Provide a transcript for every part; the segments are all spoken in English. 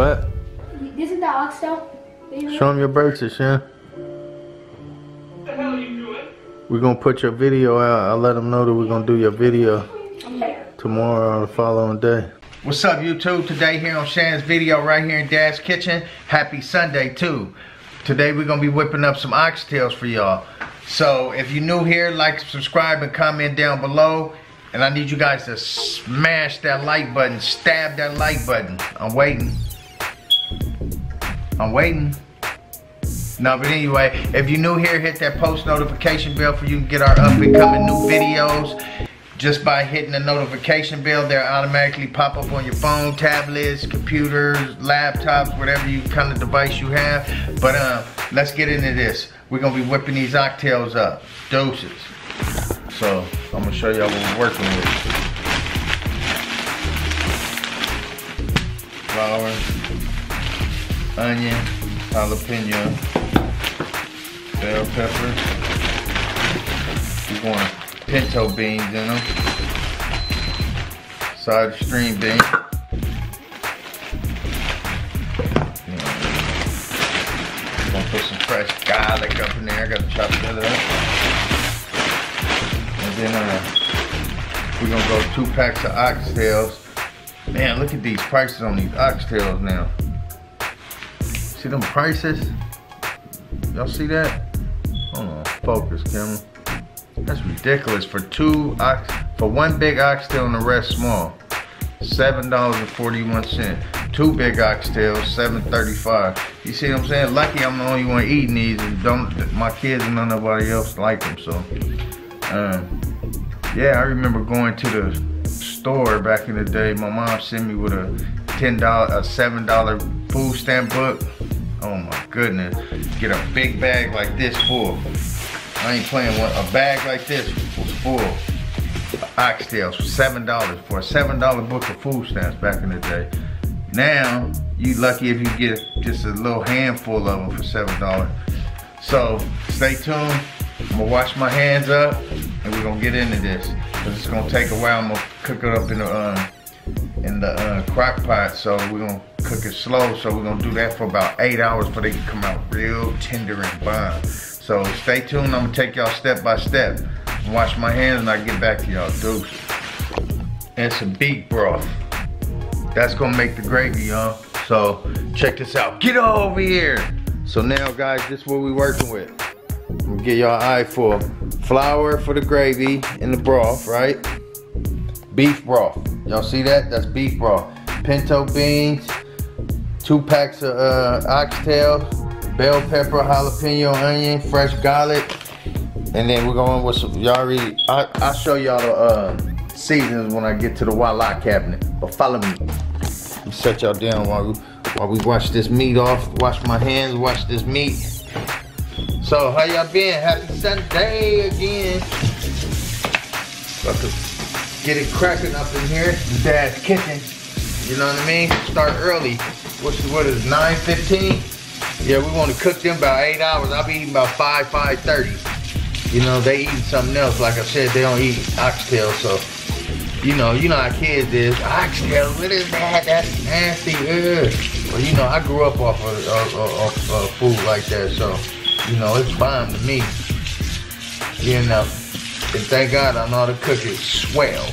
What? Isn't that oxtail? Show them your bird shit, Shan. What the hell are you doing? We're gonna put your video out. I let them know that we're gonna do your video tomorrow or the following day. What's up, YouTube? Today here on Shan's video right here in Dad's Kitchen. Happy Sunday too. Today we're gonna be whipping up some oxtails for y'all. So if you're new here, like, subscribe, and comment down below. And I need you guys to smash that like button, stab that like button. I'm waiting. I'm waiting. No, but anyway, if you're new here, hit that post notification bell for you can get our up and coming new videos. Just by hitting the notification bell, they'll automatically pop up on your phone, tablets, computers, laptops, whatever you kind of device you have. But let's get into this. We're gonna be whipping these oxtails up, doses. So I'm gonna show y'all what we're working with. Flour, onion, jalapeno, bell pepper. We want pinto beans in them. Side of string bean. We're gonna put some fresh garlic up in there. I gotta chop that up. Then we're gonna go 2 packs of oxtails. Man, look at these prices on these oxtails now. See them prices? Y'all see that? Hold on, focus, camera. That's ridiculous for one big oxtail and the rest small. $7.41. 2 big oxtails, $7.35. You see what I'm saying? Lucky I'm the only one eating these, and don't my kids and nobody else like them. So. Yeah, I remember going to the store back in the day. My mom sent me with a $7 food stamp book. Oh my goodness. Get a big bag like this full. I ain't playing one. A bag like this was full of oxtails for $7 for a $7 book of food stamps back in the day. Now, you lucky if you get just a little handful of them for $7. So, stay tuned. I'm gonna wash my hands up and we're gonna get into this. Cause it's gonna take a while. I'm gonna cook it up in the crock pot. So we're gonna cook it slow. So we're gonna do that for about 8 hours before they can come out real tender and bomb. So stay tuned. I'm gonna take y'all step by step. Wash my hands and I get back to y'all. Deuces. And some beef broth. That's gonna make the gravy, y'all. So check this out. Get over here. So now, guys, this is what we're working with. We'll get y'all eye for flour for the gravy and the broth, right? Beef broth. Y'all see that? That's beef broth. Pinto beans, 2 packs of oxtails, bell pepper, jalapeno, onion, fresh garlic. And then we're going with some, y'all already, I'll show y'all the seasons when I get to the walleye cabinet. But follow me. Let me set y'all down while we wash this meat off. Wash my hands, wash this meat. So how y'all been? Happy Sunday again. About to get it cracking up in here. Dad's kitchen. You know what I mean? Start early. What is 9:15? Yeah, we want to cook them about 8 hours. I'll be eating about 5:30. You know, they eating something else. Like I said, they don't eat oxtails. So, you know how kids is. Oxtail, what is that? That's nasty. Ugh. Well, you know, I grew up off of food like that, so. You know, it's fine to me. You know, and thank God I know how to cook it swell.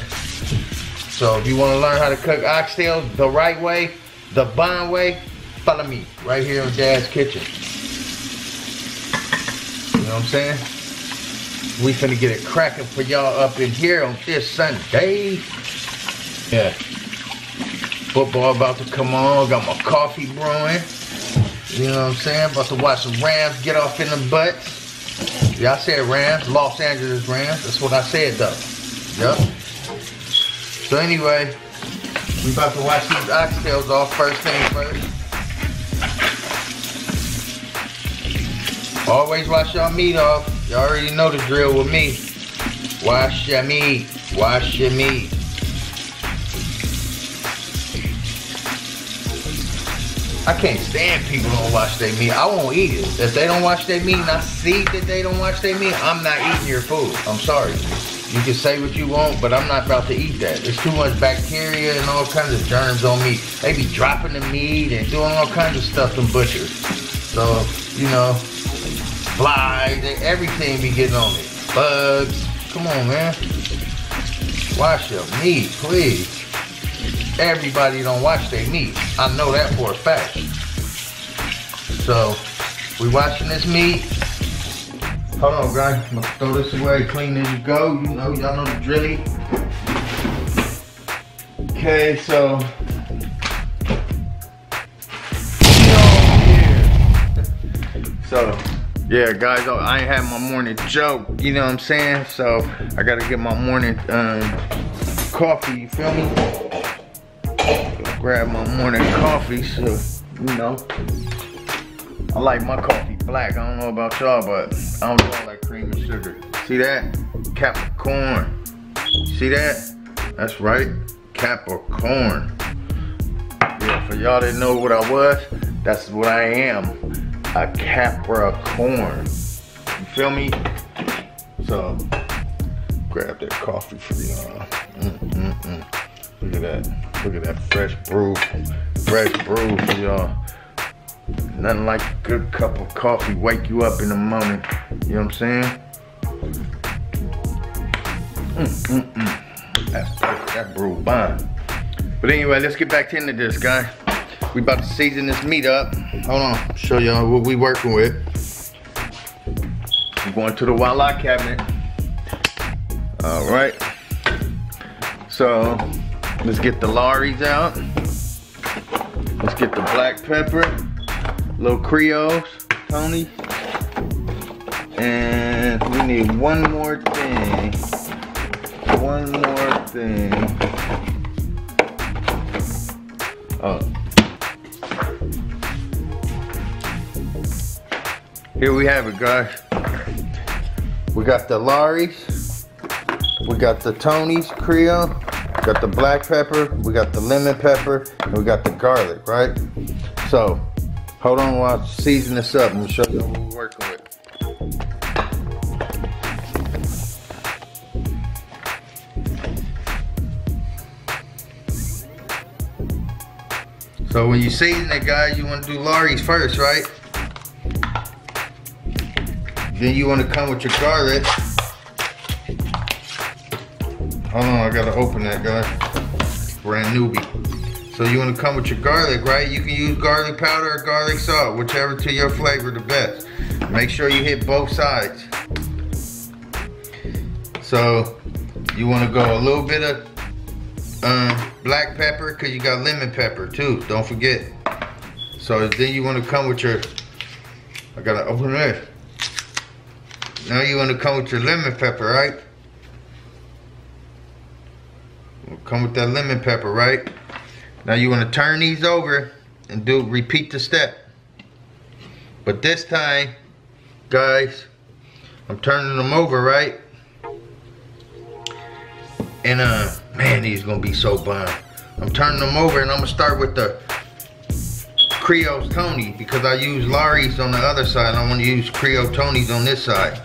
So if you want to learn how to cook oxtails the right way, the bond way, follow me right here in Dad's Kitchen. You know what I'm saying? We finna get it cracking for y'all up in here on this Sunday. Yeah. Football about to come on. Got my coffee brewing. You know what I'm saying? About to watch the Rams get off in the butt. Yeah, I said Rams. Los Angeles Rams. That's what I said, though. Yup. So anyway, we about to watch these oxtails off first thing first. Always wash y'all meat off. Y'all already know the drill with me. Wash your meat. Wash your meat. I can't stand people who don't wash their meat. I won't eat it. If they don't wash their meat and I see that they don't wash their meat, I'm not eating your food. I'm sorry. You can say what you want, but I'm not about to eat that. There's too much bacteria and all kinds of germs on meat. They be dropping the meat and doing all kinds of stuff from butchers. So, you know, flies and everything be getting on it. Bugs. Come on, man. Wash your meat, please. Everybody don't wash their meat. I know that for a fact. So, we washing this meat. Hold on, guys. I'm gonna throw this away, clean as you go. You know, y'all know the drilly. Okay, so. So, yeah, guys, I ain't had my morning joke. You know what I'm saying? So, I gotta get my morning coffee, you feel me? Grab my morning coffee, so, you know. I like my coffee black. I don't know about y'all, but I don't really like cream and sugar. See that? Capricorn. See that? That's right. Capricorn. Yeah, for y'all that know what I was, that's what I am. A Capricorn. You feel me? So, grab that coffee for y'all. Look at that. Look at that fresh brew. Fresh brew for y'all. Nothing like a good cup of coffee wake you up in the morning. You know what I'm saying? That's perfect. That brew bomb. But anyway, let's get back into this, guy. We about to season this meat up. Hold on, show y'all what we working with. I'm going to the walleye cabinet. All right. So let's get the Laurie's out. Let's get the black pepper. Little Creole Tony, and we need one more thing. One more thing. Oh, here we have it, guys. We got the Laurie's, we got the Tony's Creole, we got the black pepper, we got the lemon pepper, and we got the garlic, right? So. Hold on while I season this up and show you what we're working with. So when you season it, guys, you want to do Laurie's first, right? Then you want to come with your garlic. Hold on, I gotta open that, guys. Brand newbie. So you want to come with your garlic, right? You can use garlic powder or garlic salt, whichever to your flavor the best. Make sure you hit both sides. So you want to go a little bit of black pepper, because you got lemon pepper too, don't forget. So then you want to come with your, I got to open this. Now you want to come with your lemon pepper, right? Come with that lemon pepper, right? Now you want to turn these over and repeat the step. But this time, guys, I'm turning them over, right? And man, these gonna be so bomb. I'm turning them over and I'm gonna start with the Creole Tony, because I use Laurie's on the other side and I want to use Creole Tony's on this side.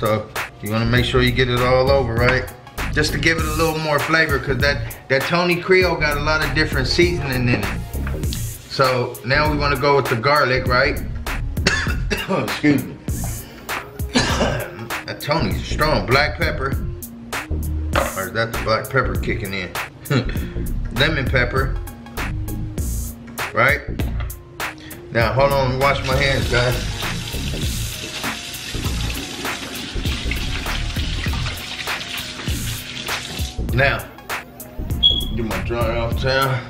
So you want to make sure you get it all over, right? Just to give it a little more flavor, because that Tony Creole got a lot of different seasoning in it. So now we want to go with the garlic, right? Oh, excuse me. That Tony's strong. Black pepper. Or is that the black pepper kicking in? Lemon pepper. Right? Now hold on, wash my hands, guys. Now, get my dry off town.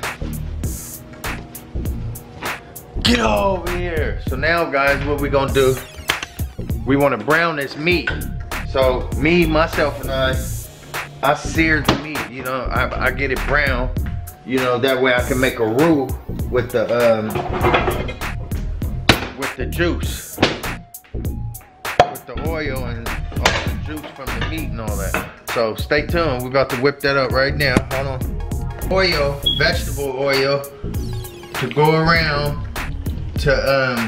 Get over here. So now, guys, what we gonna do? We wanna brown this meat. So me, myself, and I seared the meat, you know, I get it brown. You know, that way I can make a roux with the juice. With the oil and all the juice from the meat and all that. So stay tuned, we're about to whip that up right now. Hold on. Oil, vegetable oil, to go around to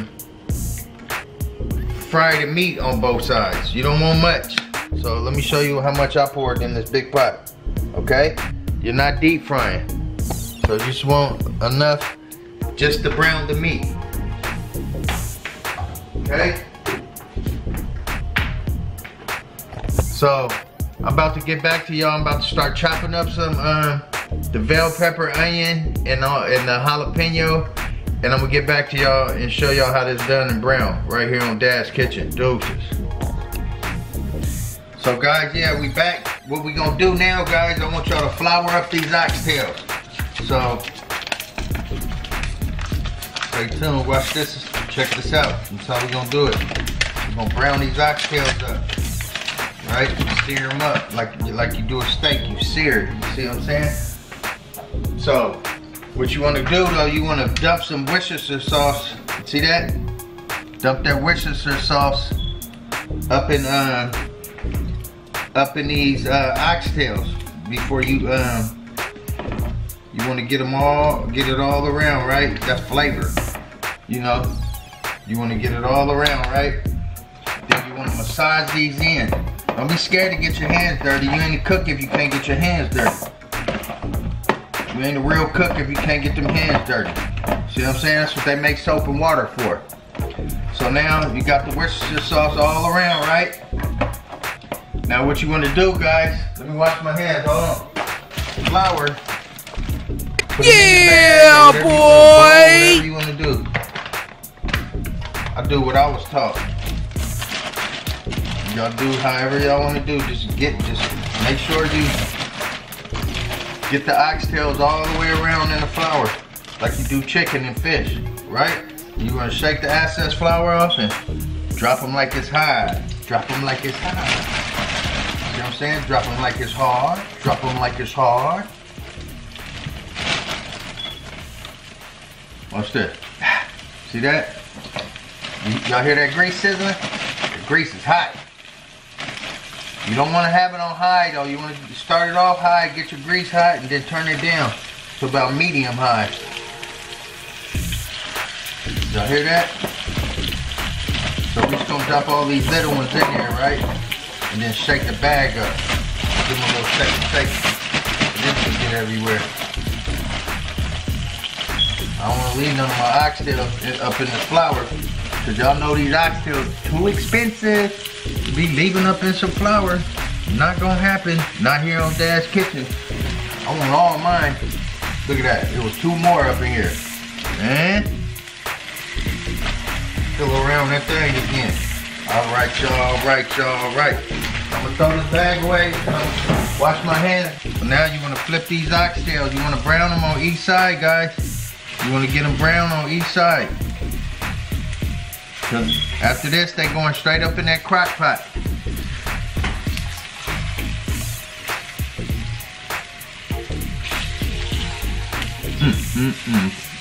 fry the meat on both sides. You don't want much. So let me show you how much I poured in this big pot, okay? You're not deep frying. So you just want enough just to brown the meat, okay? So I'm about to get back to y'all. I'm about to start chopping up some the bell pepper, onion, and the jalapeno. And I'm gonna get back to y'all and show y'all how this done and brown right here on Dad's Kitchen. Deuces. So guys, yeah, we back. What we gonna do now, guys, I want y'all to flour up these oxtails. So, stay tuned, watch this, check this out. That's how we gonna do it. We're gonna brown these oxtails up, right? Sear them up like you do a steak, you sear it, you see what I'm saying? So, what you want to do though, you want to dump some Worcestershire sauce. See that? Dump that Worcestershire sauce up in these oxtails before you you want to get them all, get it all around, right? That's flavor, you know. You want to get it all around, right? Then you want to massage these in. Don't be scared to get your hands dirty. You ain't a cook if you can't get your hands dirty. You ain't a real cook if you can't get them hands dirty. See what I'm saying? That's what they make soap and water for. So now you got the Worcestershire sauce all around, right? Now what you want to do, guys, let me wash my hands, hold on. Flour. Yeah, boy! Whatever you want to do. I do what I was taught. Y'all do however y'all want to do. Just make sure you get the oxtails all the way around in the flour, like you do chicken and fish, right? You wanna shake the excess flour off and drop them like it's high. Drop them like it's high. You know what I'm saying? Drop them like it's hard. Drop them like it's hard. Watch this. See that? Y'all hear that grease sizzling? The grease is hot. You don't want to have it on high though. You want to start it off high, get your grease hot, and then turn it down to about medium high. Y'all hear that? So we're just going to drop all these little ones in there, right? And then shake the bag up. Give them a little shake. This will get everywhere. I don't want to leave none of my oxtails up in the flour, because y'all know these oxtails are too expensive. Be leaving up in some flour. Not gonna happen. Not here on Dad's Kitchen. I want all mine. Look at that. It was two more up in here. Man. Fill around that thing again. Alright y'all, alright y'all, alright. I'm gonna throw this bag away. Wash my hands. So now you wanna flip these oxtails. You wanna brown them on each side, guys. You wanna get them brown on each side. After this, they're going straight up in that crock pot.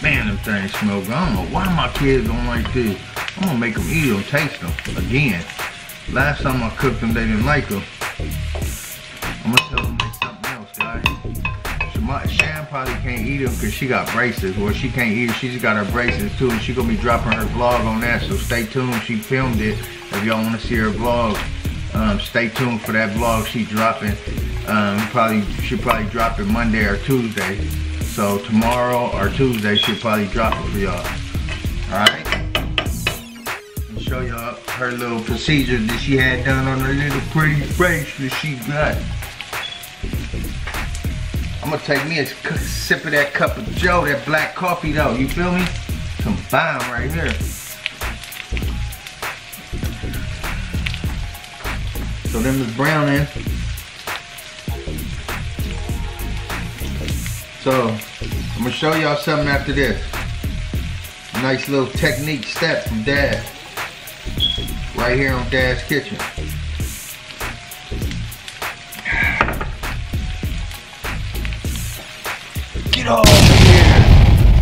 Man, them things smell good. I don't know why my kids don't like this. I'm gonna make them eat them, taste them again. Last time I cooked them, they didn't like them. I'm gonna tell them to make something else, guys. So my Shan probably can't eat them because she got braces, or she can't eat them. She's got her braces too, and she's gonna be dropping her vlog on that. So stay tuned. She filmed it. If y'all want to see her vlog, stay tuned for that vlog she dropping. She'll probably drop it Monday or Tuesday. So tomorrow or Tuesday, she'll probably drop it for y'all. Alright? I'll show y'all her little procedure that she had done on her little pretty bracelet she got. I'm gonna take me a sip of that cup of joe, that black coffee though, you feel me? Some bomb right here. So them is browning. So, I'm gonna show y'all something after this. Nice little technique step from Dad. Right here on Dad's Kitchen. Get over here!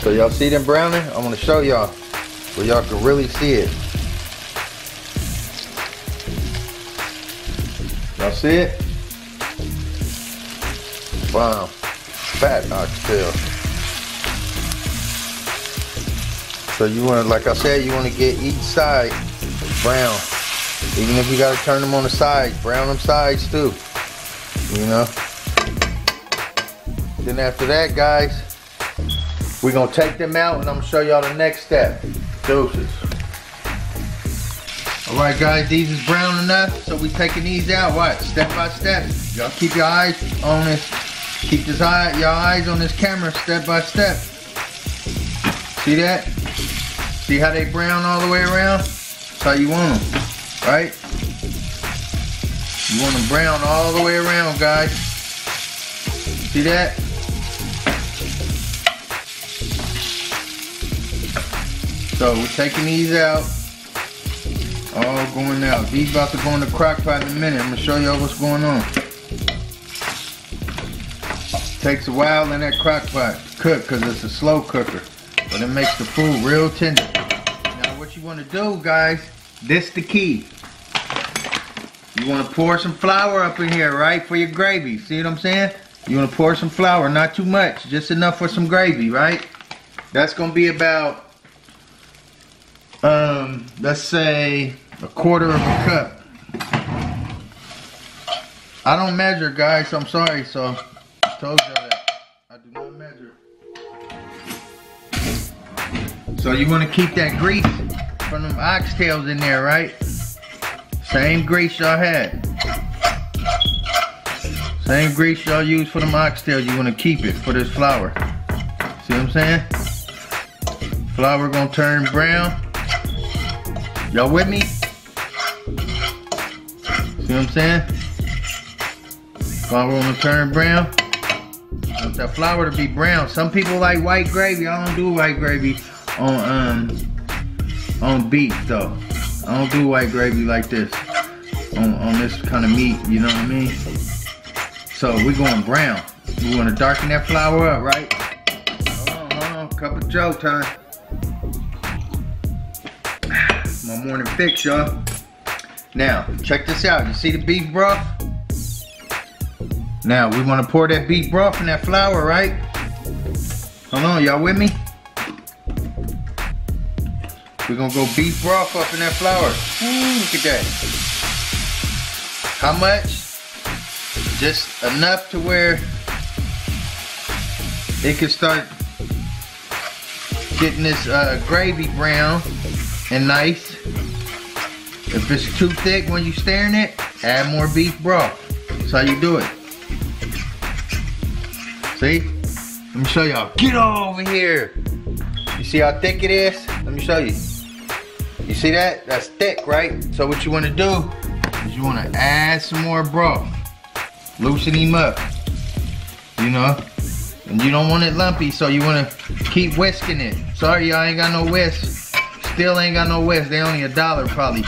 So y'all see them browning? I'm gonna show y'all so y'all can really see it. Y'all see it? Wow, fat oxtail. So you want to, like I said, you want to get each side brown. Even if you gotta turn them on the sides, brown them sides too, you know. Then after that, guys, we're gonna take them out and I'm gonna show y'all the next step. Doses. Alright guys, these is brown enough, so we taking these out, watch, step by step. Y'all keep your eyes on this, keep this your eyes on this camera step by step. See that? See how they brown all the way around? That's how you want them, right? You want them brown all the way around, guys. See that? So we're taking these out, all going out. These about to go in the crock pot in a minute. I'm gonna show y'all what's going on. Takes a while in that crock pot to cook because it's a slow cooker, but it makes the food real tender. Now what you wanna do, guys, this the key. You wanna pour some flour up in here, right, for your gravy. See what I'm saying? You wanna pour some flour, not too much, just enough for some gravy, right? That's gonna be about let's say a quarter of a cup. I don't measure, guys, so I'm sorry, so I told y'all that I do not measure. So you want to keep that grease from them oxtails in there, right? Same grease y'all had, same grease y'all used for them oxtails. You want to keep it for this flour. See what I'm saying? Flour gonna turn brown. Y'all with me? See what I'm saying? Flour gonna turn brown. I want that flour to be brown. Some people like white gravy. I don't do white gravy on beef though. I don't do white gravy like this on this kind of meat. You know what I mean? So we're going brown. We want to darken that flour up, right? Hold on, cup of Joe time. My morning fix, y'all. Now check this out. You see the beef broth? Now we want to pour that beef broth in that flour, right? Hold on, y'all with me? We're gonna go beef broth up in that flour. Look at that. How much? Just enough to where it can start getting this gravy brown and nice. If it's too thick when you stirring it, add more beef broth. That's how you do it. See? Let me show y'all. Get over here. You see how thick it is? Let me show you. You see that? That's thick, right? So what you want to do is you want to add some more broth. Loosen him up, you know? And you don't want it lumpy, so you want to keep whisking it. Sorry, y'all ain't got no whisk. Still ain't got no whisk. They only $1 probably.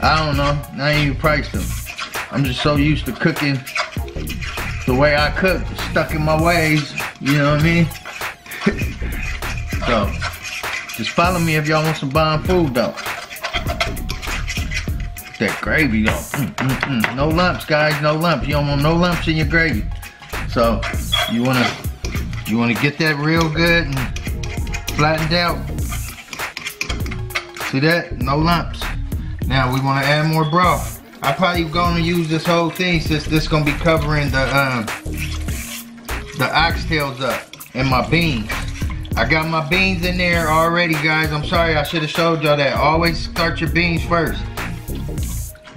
I don't know. I ain't even priced them. I'm just so used to cooking the way I cook, stuck in my ways. You know what I mean? So, just follow me if y'all want some bomb food though. That gravy though. No lumps, guys. No lumps. You don't want no lumps in your gravy. So, you wanna get that real good and flattened out. See that? No lumps. Now we want to add more broth. I'm probably going to use this whole thing since this is going to be covering the oxtails up and my beans. I got my beans in there already, guys. I'm sorry, I should have showed y'all that. Always start your beans first.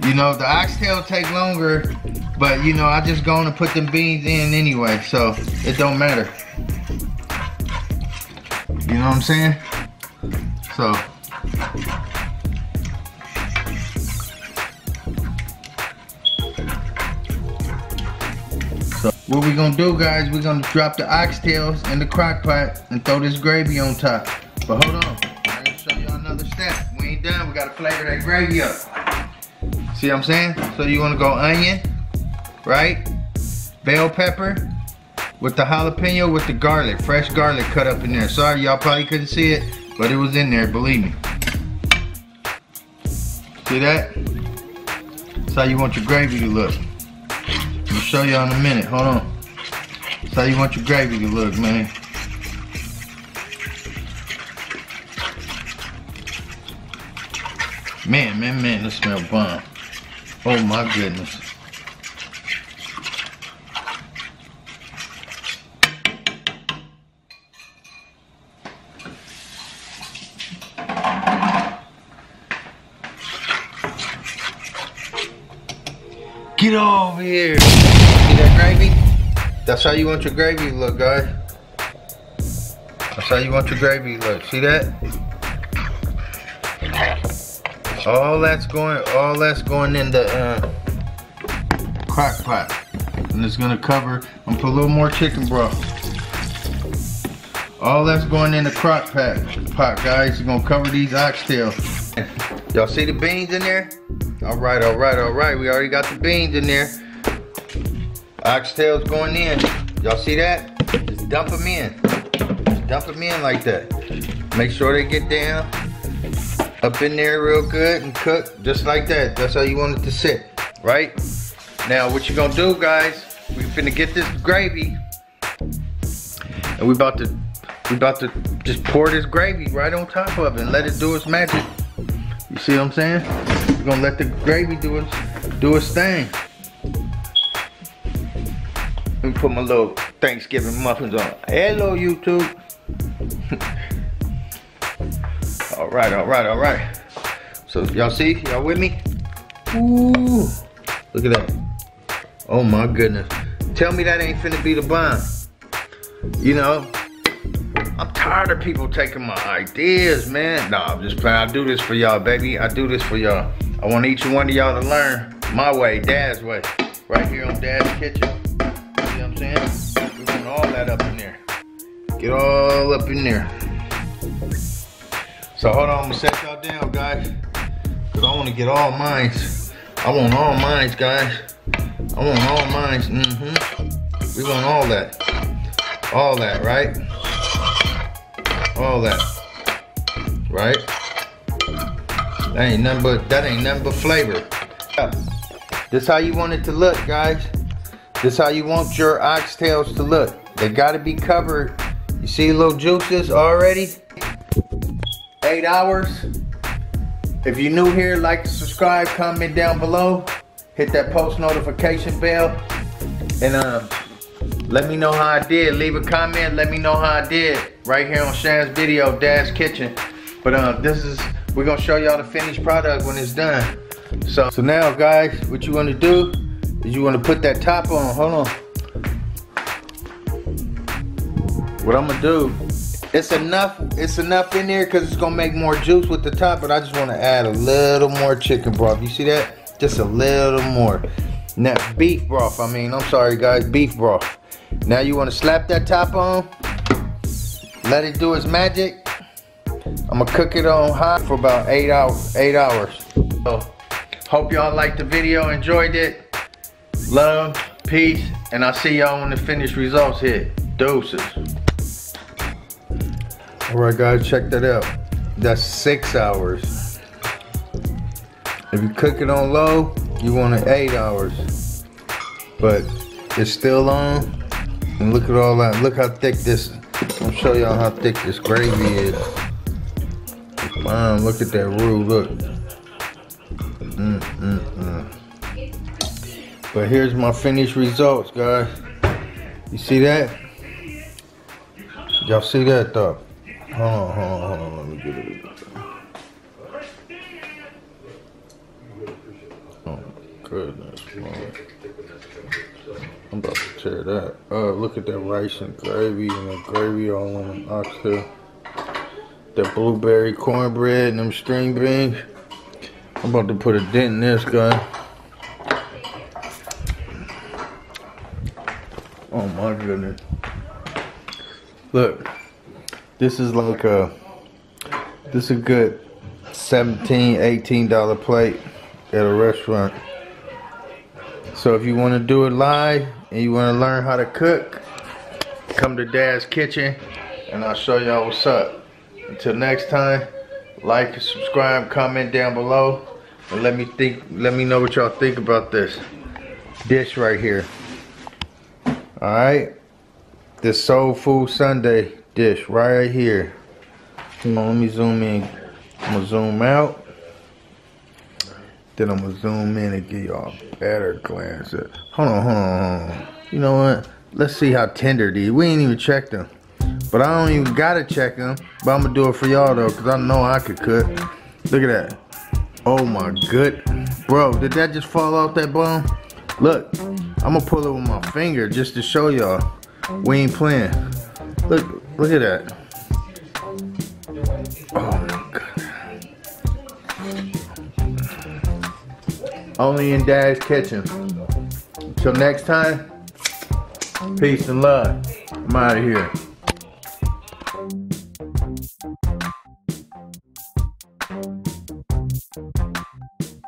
You know, the oxtail take longer, but you know, I just going to put them beans in anyway, so it don't matter. You know what I'm saying? So. So what we're gonna do, guys, we're gonna drop the oxtails in the crock pot and throw this gravy on top. But hold on, I'm gonna show y'all another step. We ain't done, we gotta flavor that gravy up. See what I'm saying? So you wanna go onion, right? Bell pepper with the jalapeno with the garlic, fresh garlic cut up in there. Sorry, y'all probably couldn't see it, but it was in there, believe me. See that? That's how you want your gravy to look. I'm gonna show y'all in a minute, hold on. That's how you want your gravy to look, man. Man, that smell bomb. Oh my goodness. Get over here. See that gravy? That's how you want your gravy look, guys. That's how you want your gravy look. See that? All that's going in the crock pot. And it's gonna cover, I'm gonna put a little more chicken broth. All that's going in the crock pot, guys. It's gonna cover these oxtails. Y'all see the beans in there? All right. We already got the beans in there. Oxtails going in. Y'all see that? Just dump them in. Just dump them in like that. Make sure they get down up in there real good and cook just like that. That's how you want it to sit, right? Now what you gonna do, guys, we finna get this gravy and we about to just pour this gravy right on top of it and let it do its magic. You see what I'm saying? We're gonna let the gravy do its thing. Let me put my little Thanksgiving muffins on. Hello, YouTube. All right. So y'all see, y'all with me? Ooh, look at that. Oh my goodness. Tell me that ain't finna be the bomb. You know, I'm tired of people taking my ideas, man. Nah, I'm just playing. I do this for y'all, baby. I do this for y'all. I want each one of y'all to learn my way, Dad's way. Right here on Dad's Kitchen. You know what I'm saying? We want all that up in there. Get all up in there. So hold on, I'm gonna set y'all down, guys. Cause I wanna get all mines. I want all mines, guys. I want all mines, We want all that. All that, right? All that, right? That ain't nothing but flavor. This how you want it to look, guys. This how you want your oxtails to look. They gotta be covered. You see little juices already? 8 hours. If you're new here, like, subscribe, comment down below, hit that post notification bell, and let me know how I did. Leave a comment, let me know how I did right here on Shan's video, Dad's Kitchen. But we're gonna show y'all the finished product when it's done. So now, guys, what you want to do is you want to put that top on. Hold on, what I'm gonna do, It's enough in there because it's going to make more juice with the top, but I just want to add a little more chicken broth. You see that? Just a little more. Now, beef broth, I mean. I'm sorry, guys. Beef broth. Now you want to slap that top on. Let it do its magic. I'm going to cook it on high for about 8 hours. So, hope y'all liked the video, enjoyed it. Love, peace, and I'll see y'all when the finished results hit. Deuces. Alright, guys, check that out. That's 6 hours. If you cook it on low, you want it 8 hours. But it's still on. And look at all that. Look how thick this. I'll show y'all how thick this gravy is. Mom, look at that roux. Look. But here's my finished results, guys. You see that? Y'all see that, though? Hold on, let me get it. Oh, goodness, man. I'm about to tear that. Look at that rice and the gravy all on an oxtail. That blueberry cornbread and them string beans. I'm about to put a dent in this, guy. Oh, my goodness. Look. This is like a good $17, $18 plate at a restaurant. So if you want to do it live and you want to learn how to cook, come to Dad's Kitchen and I'll show y'all what's up. Until next time, like, subscribe, comment down below, and let me know what y'all think about this dish right here. All right, this Soul Food Sunday dish right here. Come on, let me zoom in. I'm gonna zoom out. Then I'm gonna zoom in and give y'all a better glance at. Hold on. You know what? Let's see how tender these. We ain't even checked them. But I don't even gotta check them. But I'm gonna do it for y'all though, cause I know I could cook. Look at that. Oh my good. Bro, did that just fall off that bone? Look, I'm gonna pull it with my finger just to show y'all. We ain't playing. Look at that. Oh my God. Only in Dad's Kitchen. Till next time, peace and love. I'm out of here.